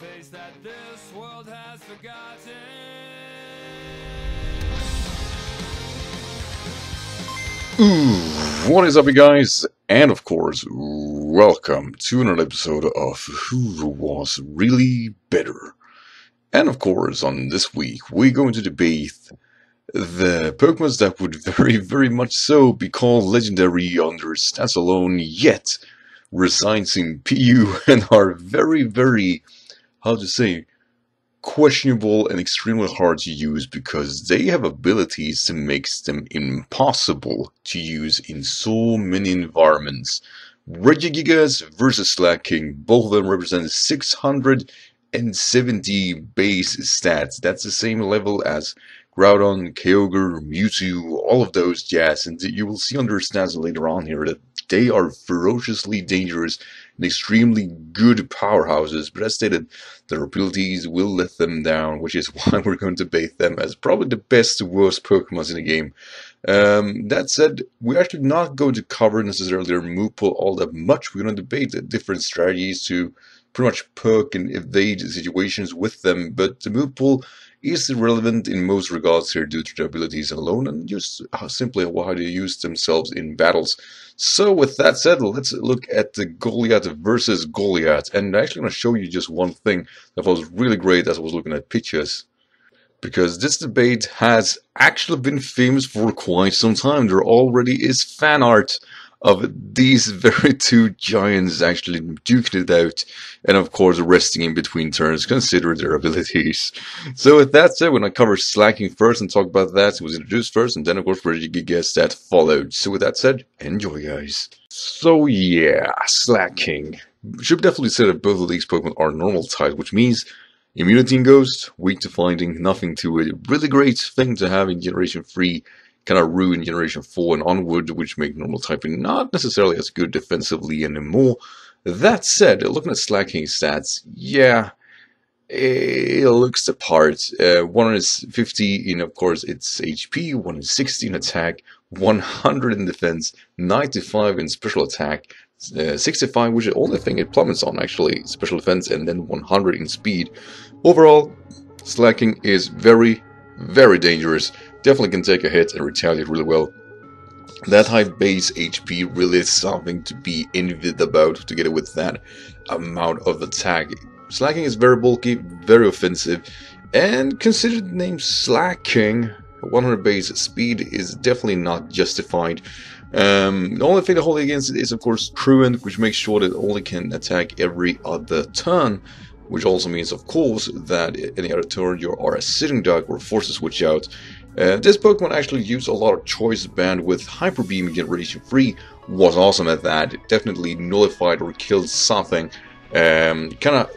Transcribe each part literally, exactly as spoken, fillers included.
face that this world has forgotten. Ooh, what is up, you guys? And of course, welcome to another episode of Who Was Really Better. And of course, on this week, we're going to debate the Pokemons that would very, very much so be called legendary on their stats alone, yet resides in P U and are very, very, how to say, questionable and extremely hard to use because they have abilities that makes them impossible to use in so many environments. Regigigas versus Slaking, both of them represent six hundred seventy base stats. That's the same level as Groudon, Kyogre, Mewtwo, all of those jazz, and you will see on their stats later on here that they are ferociously dangerous and extremely good powerhouses, but as stated, their abilities will let them down, which is why we're going to debate them as probably the best to worst Pokemons in the game. Um, that said, we're actually not going to cover necessarily their move pool all that much. We're going to debate the different strategies to pretty much poke and evade situations with them, but the move pool is irrelevant in most regards here due to their abilities alone and just simply how they use themselves in battles. So with that said, let's look at the Goliath versus Goliath, and I'm actually going to show you just one thing that was really great as I was looking at pictures, because this debate has actually been famous for quite some time. There already is fan art of these very two giants actually duking it out, and of course resting in between turns, consider their abilities. So with that said, when I cover Slaking first and talk about that, it was introduced first, and then of course Regigigas that followed. So with that said, enjoy, guys. So yeah, Slaking. Should definitely say that both of these Pokemon are normal type, which means immunity and ghost, weak to finding, nothing to it. Really great thing to have in Generation three. Kind of ruin Generation four and onward, which make normal typing not necessarily as good defensively anymore. That said, looking at Slaking stats, yeah, it looks the part. Uh, one is fifty in, of course, its H P, one is sixty in attack, one hundred in defense, ninety-five in special attack, uh, sixty-five, which is the only thing it plummets on, actually, special defense, and then one hundred in speed. Overall, Slaking is very, very dangerous. Definitely can take a hit and retaliate really well. That high base H P really is something to be envied about together with that amount of attack. Slaking is very bulky, very offensive, and consider the name Slaking, one hundred base speed is definitely not justified. Um, the only thing to hold against it is of course Truant, which makes sure that it only can attack every other turn. Which also means, of course, that any other turn you are a sitting duck or forced to switch out. Uh, this Pokemon actually used a lot of Choice Band with Hyper Beam in Generation three. Was awesome at that. It definitely nullified or killed something. Um, kind of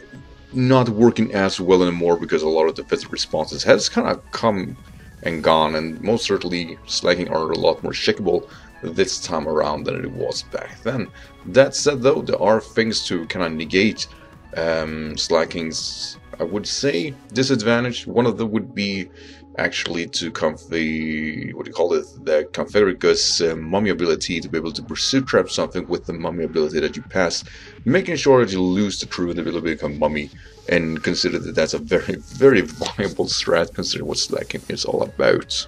not working as well anymore because a lot of defensive responses has kind of come and gone. And most certainly, Slaking are a lot more checkable this time around than it was back then. That said, though, there are things to kind of negate Um, Slaking's, I would say, disadvantage. One of them would be actually to convey, what do you call it, the Confederagus uh, mummy ability, to be able to pursue trap something with the mummy ability that you pass, making sure that you lose the crew and the ability to become mummy, and consider that that's a very, very viable strat, considering what Slaking is all about.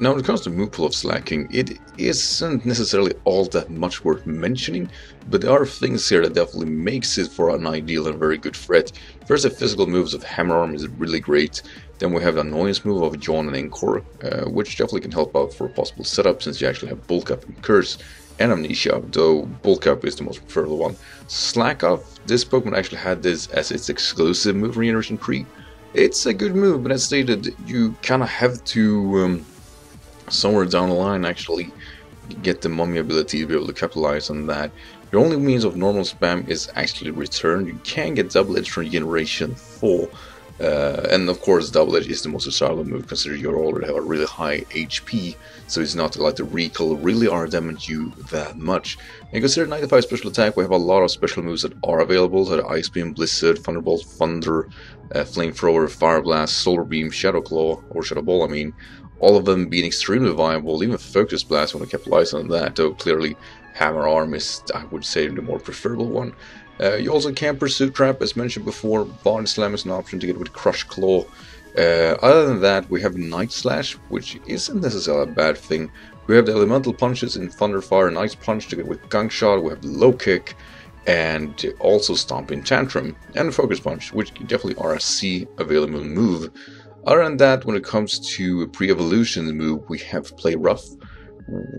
Now, when it comes to move pool of Slaking, it isn't necessarily all that much worth mentioning, but there are things here that definitely makes it for an ideal and very good threat. First, the physical moves of Hammer Arm is really great. Then we have the annoyance move of Yawn and Encore, uh, which definitely can help out for a possible setup since you actually have Bulk Up and Curse and Amnesia, though Bulk Up is the most preferred one. Slack Off, this Pokemon actually had this as its exclusive move from Generation three. It's a good move, but as stated, you kind of have to Um, somewhere down the line actually get the mummy ability to be able to capitalize on that. Your only means of normal spam is actually return. You can get Double Edge from Generation four, uh, and of course Double Edge is the most desirable move considering you already have a really high H P, so it's not like the recoil really are damage you that much. And consider ninety-five special attack, we have a lot of special moves that are available, so the Ice Beam, Blizzard, Thunderbolt, Thunder, uh, Flamethrower, Fire Blast, Solar Beam, Shadow Claw, or Shadow Ball I mean. All of them being extremely viable, even Focus Blast when I capitalize on that, though clearly Hammer Arm is, I would say, the more preferable one. Uh, you also can Pursuit Trap, as mentioned before. Body Slam is an option to get with Crush Claw. Uh, other than that, we have Night Slash, which isn't necessarily a bad thing. We have the Elemental Punches in Thunder, Fire, and Ice Punch to get with Gunk Shot. We have Low Kick, and also Stomping Tantrum, and Focus Punch, which definitely are a C available move. Other than that, when it comes to pre-evolution move, we have Play Rough,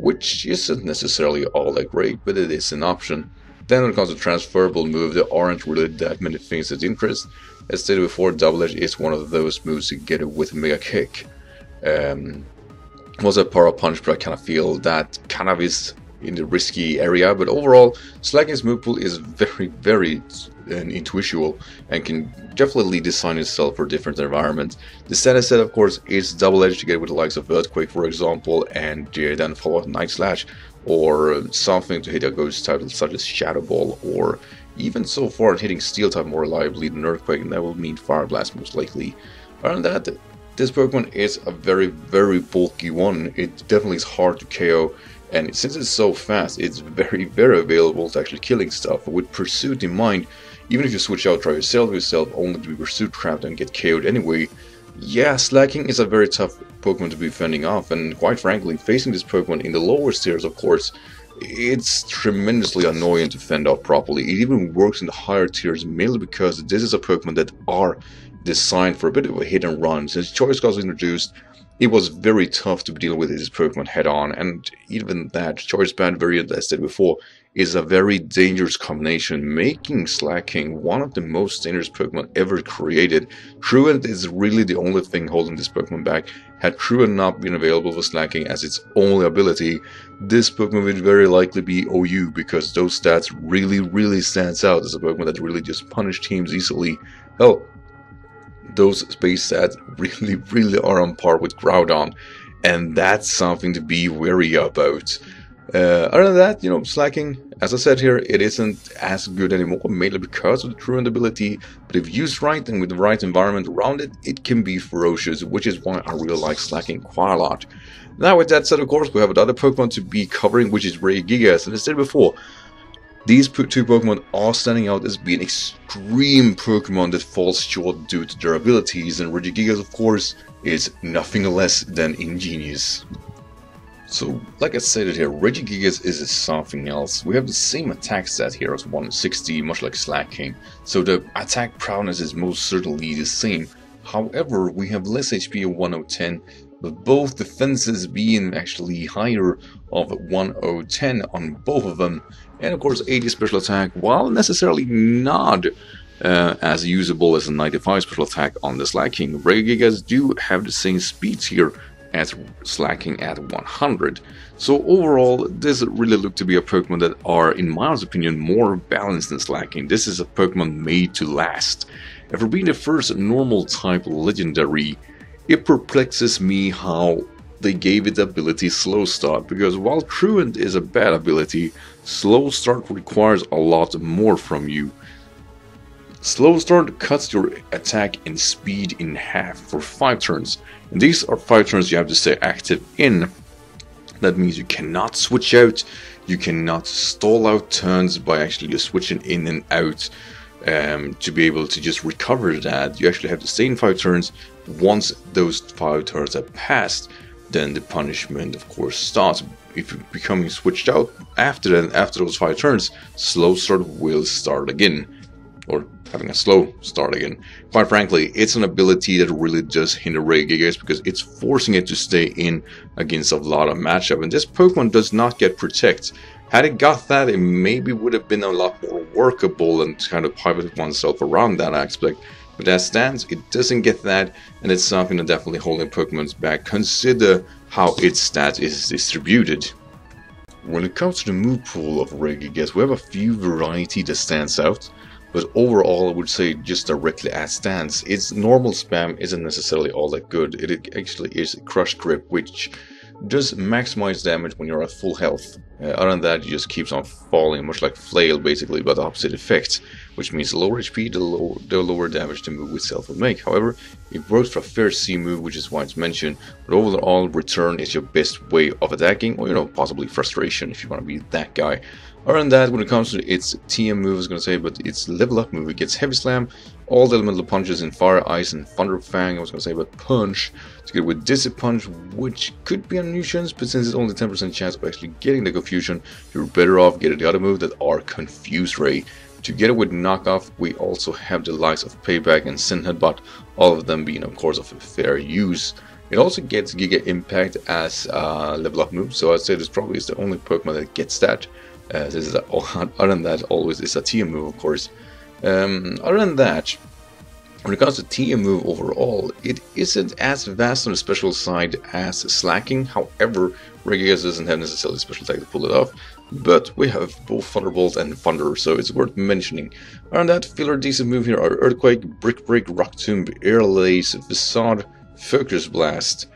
which isn't necessarily all that great, but it is an option. Then when it comes to transferable move, there aren't really that many things that interest. As stated before, Double Edge is one of those moves to get it with Mega Kick. Um, was a Power Up Punch, but I kind of feel that kind of is in the risky area. But overall, Slaking's move pool is very, very uh, intuitional and can definitely design itself for different environments. The standard set, of course, is Double Edge to get with the likes of Earthquake, for example, and uh, then follow Night Slash, or something to hit a ghost type such as Shadow Ball, or even so far hitting Steel type more reliably than Earthquake, and that will mean Fire Blast most likely. Other than that, this Pokemon is a very, very bulky one. It definitely is hard to K O, and since it's so fast, it's very, very available to actually killing stuff. But with Pursuit in mind, even if you switch out, try yourself yourself, only to be Pursuit trapped and get K O'd anyway. Yeah, Slaking is a very tough Pokemon to be fending off, and quite frankly, facing this Pokemon in the lower tiers, of course, it's tremendously annoying to fend off properly. It even works in the higher tiers, mainly because this is a Pokemon that are designed for a bit of a hit and run. Since Choice Band was introduced, it was very tough to deal with this Pokemon head on, and even that Choice Band variant, as I said before, is a very dangerous combination, making Slaking one of the most dangerous Pokemon ever created. Truant is really the only thing holding this Pokemon back. Had Truant not been available for Slaking as its only ability, this Pokemon would very likely be O U, because those stats really, really stands out as a Pokemon that really just punish teams easily. Hell, those space stats really, really are on par with Groudon, and that's something to be wary about. Uh, other than that, you know, Slaking, as I said here, it isn't as good anymore, mainly because of the Truant ability, but if used right and with the right environment around it, it can be ferocious, which is why I really like Slaking quite a lot. Now, with that said, of course, we have another Pokemon to be covering, which is Regigigas, and as I said before, these two Pokemon are standing out as being extreme Pokemon that falls short due to their abilities, and Regigigas, of course, is nothing less than ingenious. So, like I said here, Regigigas is something else. We have the same attack stat here as one sixty, much like Slaking, so the attack prowess is most certainly the same. However, we have less H P of one oh ten, but both defenses being actually higher of one oh ten on both of them. And of course, eighty special attack, while necessarily not Uh, as usable as a ninety-five special attack on the Slaking, Regigigas do have the same speeds here as Slaking at one hundred. So overall, this really looked to be a Pokemon that are, in my opinion, more balanced than Slaking. This is a Pokemon made to last. And for being the first normal type legendary, it perplexes me how they gave it the ability Slow Start, because while Truant is a bad ability, Slow Start requires a lot more from you. Slow Start cuts your attack and speed in half for five turns. And these are five turns you have to stay active in. That means you cannot switch out, you cannot stall out turns by actually just switching in and out um, to be able to just recover that. You actually have to stay in five turns. Once those five turns have passed, then the punishment, of course, starts. If you're becoming switched out after then, after those five turns, Slow Start will start again. Or having a slow start again. Quite frankly, it's an ability that really does hinder Regigigas, because it's forcing it to stay in against a lot of matchup, and this Pokemon does not get Protect. Had it got that, it maybe would have been a lot more workable and kind of pivot oneself around that aspect, but as stands, it doesn't get that, and it's something that definitely holding Pokemon's back. Consider how its stat is distributed. When it comes to the move pool of Regigigas, we have a few variety that stands out. But overall, I would say just directly at stance, its normal spam isn't necessarily all that good. It actually is a Crush Grip, which does maximize damage when you're at full health. Uh, other than that, it just keeps on falling, much like Flail basically, but the opposite effect, which means lower H P, the lower, the lower damage the move itself will make. However, it works for a fair C move, which is why it's mentioned, but overall, Return is your best way of attacking, or, you know, possibly Frustration if you want to be that guy. Other than that, when it comes to its T M move, I was going to say, but its level up move, it gets Heavy Slam, all the elemental punches in Fire, Ice, and Thunder Fang. I was going to say, but Punch, to get with Dizzy Punch, which could be an nuisance, but since it's only ten percent chance of actually getting the Confusion, you're better off getting the other move that are Confuse Ray. Together with Knockoff, we also have the likes of Payback and Sin Headbutt, all of them being, of course, of fair use. It also gets Giga Impact as a level up move, so I'd say this probably is the only Pokemon that gets that. Uh, this is a, other than that, always is a T M move, of course. Um, other than that, when it comes to T M move overall, it isn't as vast on the special side as Slaking. However, Regigigas doesn't have necessarily a special attack to pull it off, but we have both Thunderbolt and Thunder, so it's worth mentioning. Other than that, filler decent move here are Earthquake, Brick Break, Rock Tomb, Air Lace, Facade, Focus Blast,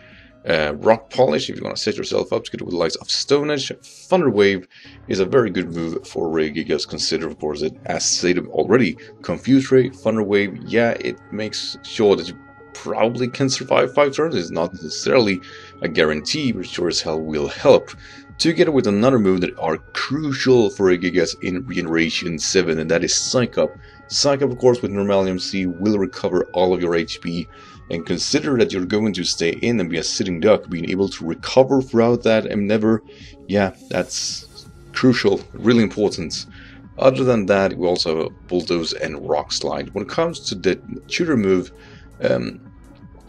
Uh, Rock Polish if you want to set yourself up to get with the likes of Stone Edge. Thunder Wave is a very good move for Regigigas, consider of course it as stated already. Confuse Ray, Thunder Wave, yeah, it makes sure that you probably can survive five turns. It's not necessarily a guarantee, but sure as hell will help. Together with another move that are crucial for Regigigas in Generation seven, and that is Psych Up. Psych Up, of course, with normal M C will recover all of your H P, and consider that you're going to stay in and be a sitting duck, being able to recover throughout that and never, yeah, that's crucial, really important. Other than that, we also have Bulldoze and Rock Slide. When it comes to the tutor move, um,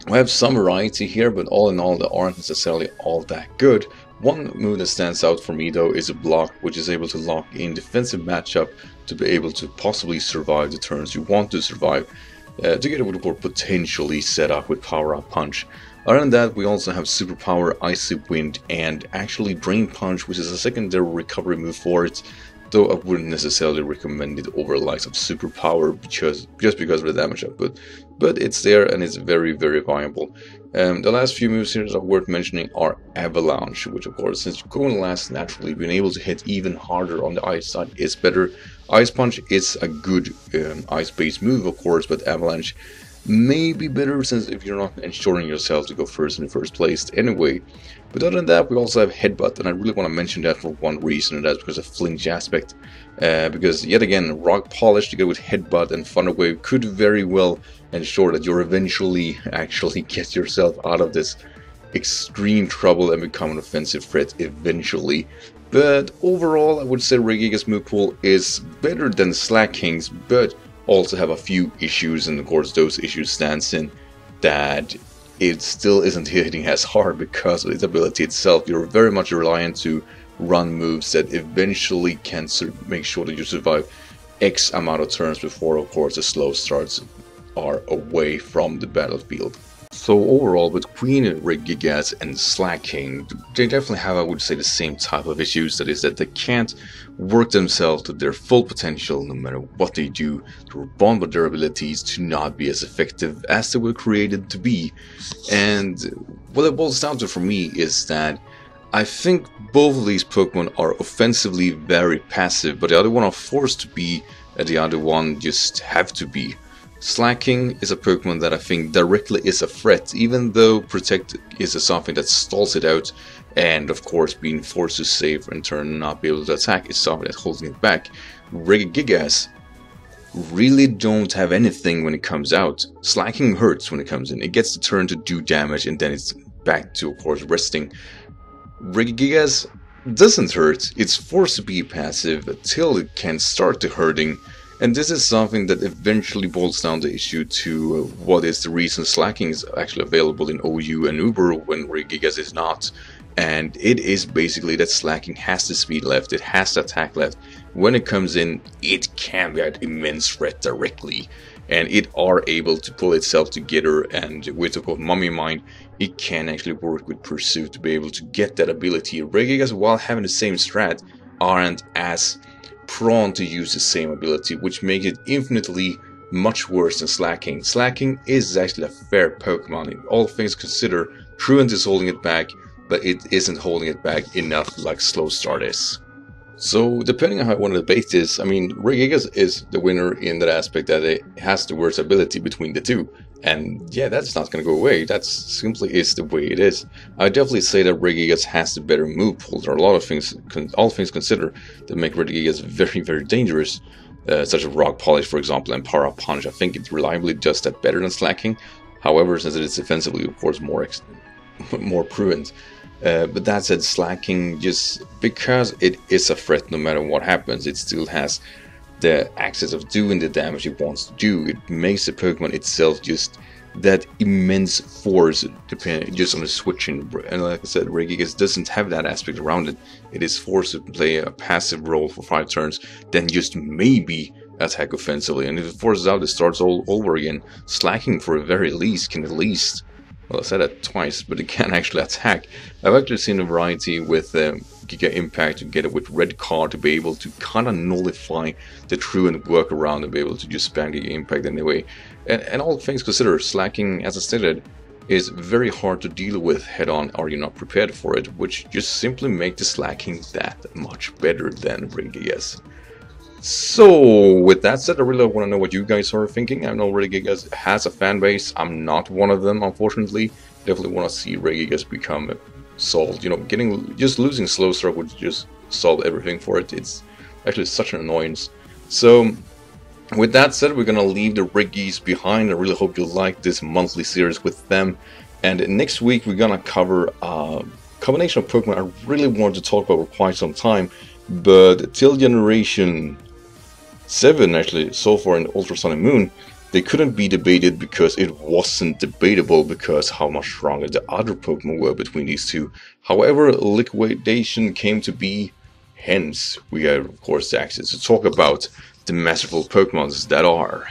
we have some variety here, but all in all, they aren't necessarily all that good. One move that stands out for me though is a block, which is able to lock in defensive matchup to be able to possibly survive the turns you want to survive, uh, together with more potentially set up with Power Up Punch. Other than that, we also have Super Power, Icy Wind, and actually Drain Punch, which is a secondary recovery move for it, though I wouldn't necessarily recommend it over the likes of Super Power because, just because of the damage output. But it's there and it's very, very viable. Um, the last few moves here that are worth mentioning are Avalanche, which of course, since going last naturally, being able to hit even harder on the ice side is better. Ice Punch is a good um, ice-based move, of course, but Avalanche may be better since if you're not ensuring yourself to go first in the first place anyway. But other than that, we also have Headbutt, and I really want to mention that for one reason, and that's because of flinch aspect. Uh, because yet again, Rock Polish together with Headbutt and Thunder Wave could very well ensure that you're eventually actually get yourself out of this extreme trouble and become an offensive threat eventually. But overall, I would say Regigigas move pool is better than Slaking's, but also have a few issues, and of course those issues stands in that it still isn't hitting as hard because of its ability itself. You're very much reliant to run moves that eventually can make sure that you survive X amount of turns before, of course, the slow starts are away from the battlefield. So overall, between Regigigas and Slaking, they definitely have, I would say, the same type of issues. That is that they can't work themselves to their full potential no matter what they do. They're bound by their abilities to not be as effective as they were created to be. And what it boils down to for me is that I think both of these Pokemon are offensively very passive, but the other one are forced to be, and the other one just have to be. Slaking is a Pokemon that I think directly is a threat, even though Protect is a something that stalls it out, and of course being forced to save and turn and not be able to attack is something that's holding it back. Regigigas really don't have anything when it comes out. Slaking hurts when it comes in, it gets the turn to do damage and then it's back to of course resting. Regigigas doesn't hurt, it's forced to be passive until it can start the hurting. And this is something that eventually boils down the issue to what is the reason Slaking is actually available in O U and Uber when Regigigas is not. And it is basically that Slaking has the speed left, it has the attack left. When it comes in, it can be an immense threat directly. And it are able to pull itself together, and with of Mummy Mind, it can actually work with Pursuit to be able to get that ability. Regigigas, while having the same strat, aren't as prone to use the same ability, which makes it infinitely much worse than Slaking. Slaking is actually a fair Pokemon, in all things considered. Truant is holding it back, but it isn't holding it back enough like Slow Start is. So depending on how I want to debate this, I mean, Regigigas is the winner in that aspect that it has the worst ability between the two. And yeah, that's not going to go away. That simply is the way it is. I definitely say that Regigigas has the better move pool. There are a lot of things, all things considered, that make Regigigas very, very dangerous, uh, such as Rock Polish, for example, and Power Up Punch. I think it reliably does that better than Slaking. However, since it is defensively, of course, more ex more prudent. Uh, but that said, Slaking, just because it is a threat, no matter what happens, it still has the access of doing the damage it wants to do. It makes the Pokemon itself just that immense force, depending just on the switching. And like I said, Regigigas doesn't have that aspect around it. It is forced to play a passive role for five turns, then just maybe attack offensively. And if it forces out, it starts all over again. Slaking, for the very least, can at least, well, I said that twice, but it can actually attack. I've actually seen a variety with um, Giga Impact together with Red Card to be able to kind of nullify the Truant workaround and be able to just spam Giga Impact anyway. And, and all things considered, Slaking, as I stated, is very hard to deal with head-on or you're not prepared for it, which just simply makes the Slaking that much better than Regigigas. So, with that said, I really want to know what you guys are thinking. I know Regigigas has a fan base. I'm not one of them, unfortunately. Definitely want to see Regigigas become solved. You know, getting just losing Slow Start would just solve everything for it. It's actually such an annoyance. So, with that said, we're going to leave the Regis behind. I really hope you like this monthly series with them. And next week, we're going to cover a combination of Pokemon I really wanted to talk about for quite some time. But till Generation seven, actually, so far in Ultra Sun and Moon, they couldn't be debated because it wasn't debatable because how much stronger the other Pokemon were between these two. However, liquidation came to be, hence we have, of course, the access to talk about the masterful Pokemons that are.